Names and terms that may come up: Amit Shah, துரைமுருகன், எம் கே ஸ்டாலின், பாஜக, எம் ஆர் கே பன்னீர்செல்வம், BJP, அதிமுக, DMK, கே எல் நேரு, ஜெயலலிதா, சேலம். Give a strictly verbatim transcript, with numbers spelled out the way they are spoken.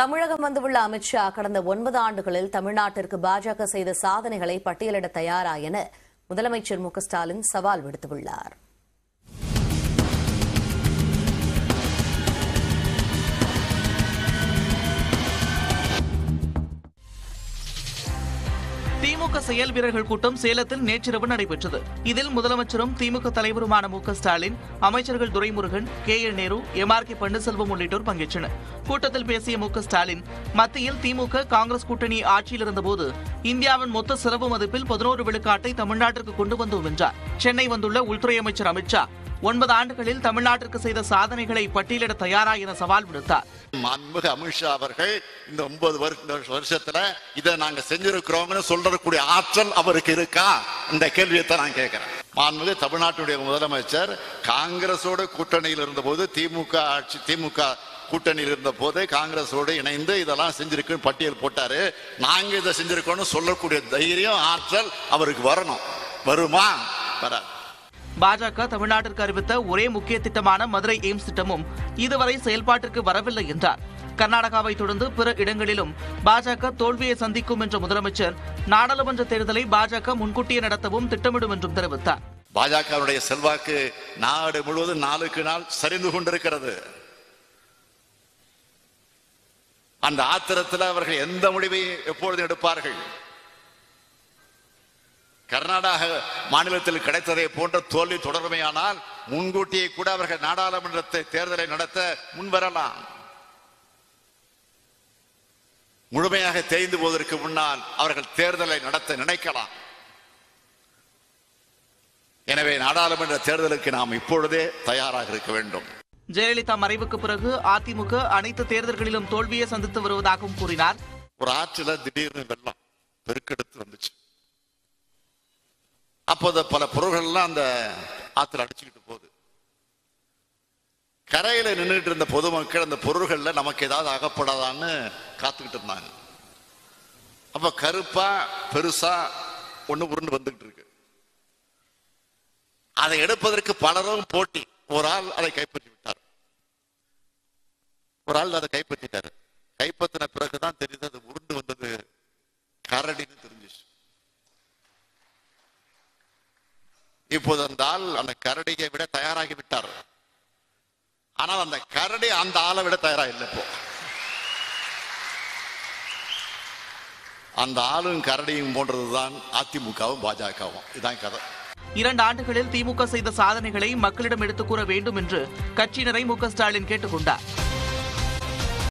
தமிழகம் வந்துள்ள அமித் ஷா கடந்த ஒன்பது ஆண்டுகளில் தமிழ்நாட்டிற்கு பாஜக செய்த சாதனைகளை பட்டியலிட தயாரா என முதலமைச்சர் எம் கே ஸ்டாலின் சவால் விடுத்துள்ளார். திமுக செயல் வீரர்கள் கூட்டம் சேலத்தில் நேற்றிரவு நடைபெற்றது. இதில் முதலமைச்சரும் திமுக தலைவருமான எம் கே ஸ்டாலின், அமைச்சர்கள் துரைமுருகன், கே எல் நேரு, எம் ஆர் கே பன்னீர்செல்வம் உள்ளிட்டோர் பங்கேற்றனர். கூட்டத்தில் பேசிய எம் கே ஸ்டாலின், மத்தியில் திமுக காங்கிரஸ் கூட்டணி ஆட்சியில் இருந்தபோது இந்தியாவின் மொத்த செலவு மதிப்பில் பதினோரு விழுக்காட்டை தமிழ்நாட்டிற்கு கொண்டு வந்தோம் என்றார். சென்னை வந்துள்ள உள்துறை அமைச்சர் அமித் ஷா ஒன்பது ஆண்டுகளில் தமிழ்நாட்டிற்கு செய்த சாதனைகளை பட்டியலிட தயாரா என சவால் விடுத்தார். மாண்புமிகு அமித் ஷா அவர்கள் இந்த ஒன்பது வருஷத்துல இதை நாங்க செஞ்சிருக்கிறோம்னு சொல்லக்கூடிய ஆற்றல் அவருக்கு இருக்கா? இந்த கேள்வியைத்தான் நான் கேட்கிறேன். மாண்புமிகு தமிழ்நாட்டுடைய முதலமைச்சர் காங்கிரஸோட கூட்டணியில் இருந்த போது திமுக ஆட்சி திமுக கூட்டணியில் இருந்த போது காங்கிரஸோடு இணைந்து இதெல்லாம் செஞ்சிருக்கு பட்டியல் போட்டாரு. நாங்க இதை செஞ்சிருக்கோம்னு சொல்லக்கூடிய தைரியம் ஆற்றல் அவருக்கு வரணும். வருமா? வர பாஜக தமிழ்நாட்டிற்கு அறிவித்த ஒரே முக்கிய திட்டமான மதுரை எய்ம்ஸ் திட்டமும் இதுவரை செயல்பாட்டிற்கு வரவில்லை என்றார். கர்நாடகாவை தொடர்ந்து பிற இடங்களிலும் பாஜக தோல்வியை சந்திக்கும் என்ற முதலமைச்சர் நாடாளுமன்ற தேர்தலை பாஜக முன்கூட்டியே நடத்தவும் திட்டமிடும் என்றும் தெரிவித்தார். பாஜகவுடைய செல்வாக்கு நாடு முழுவதும் நாளுக்கு நாள் சரிந்து கொண்டிருக்கிறது. அந்த ஆத்திரத்தில் அவர்கள் எந்த முடிவை எப்பொழுதும் எடுப்பார்கள். கர்நாடக மாநிலத்தில் கிடைத்ததை போன்ற தோல்வி தொடர்மையானால் முன்கூட்டியே கூட அவர்கள் நாடாளுமன்ற தேர்தலை நடத்த முன்வரலாம். முழுமையாக தேய்ந்து போவதற்கு முன்னால் அவர்கள் தேர்தலை நடத்த நினைக்கலாம். எனவே நாடாளுமன்ற தேர்தலுக்கு நாம் இப்பொழுதே தயாராக இருக்க வேண்டும். ஜெயலலிதா மறைவுக்கு பிறகு அதிமுக அனைத்து தேர்தல்களிலும் தோல்வியை சந்தித்து வருவதாகவும் கூறினார். ஒரு ஆற்றில திடீர்னு வெள்ளம் பெருக்கெடுத்து வந்துச்சு. அப்போது பல பொருள்கள்லாம் அந்த ஆற்றுல அடிச்சுக்கிட்டு போகுது. கரையில நின்றுட்டு இருந்த பொதுமக்கள் அந்த பொருள்கள்ல நமக்கு ஏதாவது அகப்படாதான்னு காத்துக்கிட்டு இருந்தாங்க. அப்ப கருப்பா பெருசா ஒண்ணு புரண்டு வந்துகிட்டு இருக்கு. அதை எடுப்பதற்கு பலரும் போட்டி. ஒரு ஆள் அதை கைப்பற்றி விட்டார், ஒரு ஆள் அதை கைப்பற்றிட்டாரு. கைப்பற்றின பிறகுதான் தெரியுது அது உருண்டு வந்தது கரடின்னு தெரிஞ்சிச்சு. இப்போது இருந்தால் அந்த கரடியை விட தயாராகி விட்டார். ஆனால் அந்த கரடி அந்த ஆளை விட தயாராக இல்லை. இப்போ அந்த ஆளும் கரடியும் போன்றதுதான் அதிமுகவும் பாஜகவும். இதான் கதை. இரண்டு ஆண்டுகளில் திமுக செய்த சாதனைகளை மக்களிடம் எடுத்துக்கூற வேண்டும் என்று கட்சியினரை எம் கே ஸ்டாலின் கேட்டுக்கொண்டார்.